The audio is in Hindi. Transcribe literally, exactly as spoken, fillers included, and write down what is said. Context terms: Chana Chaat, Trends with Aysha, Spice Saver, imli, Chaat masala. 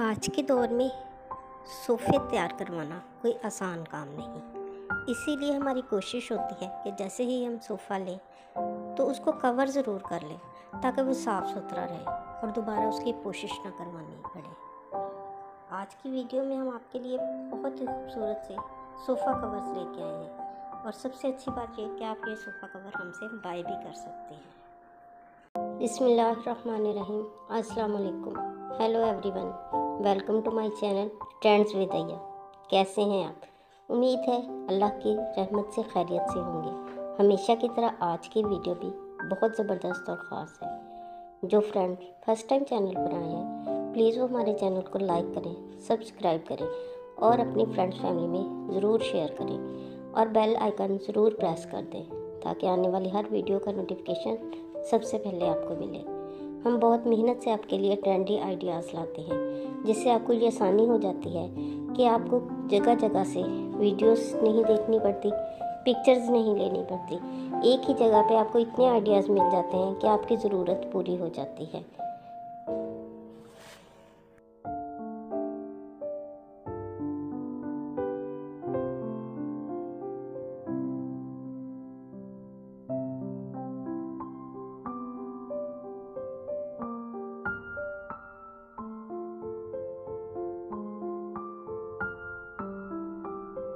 आज के दौर में सोफ़े तैयार करवाना कोई आसान काम नहीं, इसीलिए हमारी कोशिश होती है कि जैसे ही हम सोफ़ा लें तो उसको कवर ज़रूर कर लें ताकि वो साफ़ सुथरा रहे और दोबारा उसकी कोशिश ना करवानी पड़े। आज की वीडियो में हम आपके लिए बहुत ही खूबसूरत से सोफ़ा कवर्स लेके आए हैं और सबसे अच्छी बात यह कि आप ये सोफ़ा कवर हमसे बाय भी कर सकते हैं। बिस्मिल्लाहिर्रहमानिर्रहीम, अस्सलाम वालेकुम, hello everyone, welcome to my channel trends with Ayesha. कैसे हैं आप? उम्मीद है अल्लाह की रहमत से खैरियत से होंगे। हमेशा की तरह आज की वीडियो भी बहुत ज़बरदस्त और ख़ास है। जो फ्रेंड फर्स्ट टाइम चैनल पर आए हैं प्लीज़ वो हमारे चैनल को लाइक करें, सब्सक्राइब करें और अपनी फ्रेंड्स फैमिली में ज़रूर शेयर करें और बेल आइकन ज़रूर प्रेस कर दें ताकि आने वाली हर वीडियो का नोटिफिकेशन सबसे पहले आपको मिले। हम बहुत मेहनत से आपके लिए ट्रेंडी आइडियाज़ लाते हैं जिससे आपको ये आसानी हो जाती है कि आपको जगह जगह से वीडियोस नहीं देखनी पड़ती, पिक्चर्स नहीं लेनी पड़ती, एक ही जगह पे आपको इतने आइडियाज़ मिल जाते हैं कि आपकी ज़रूरत पूरी हो जाती है।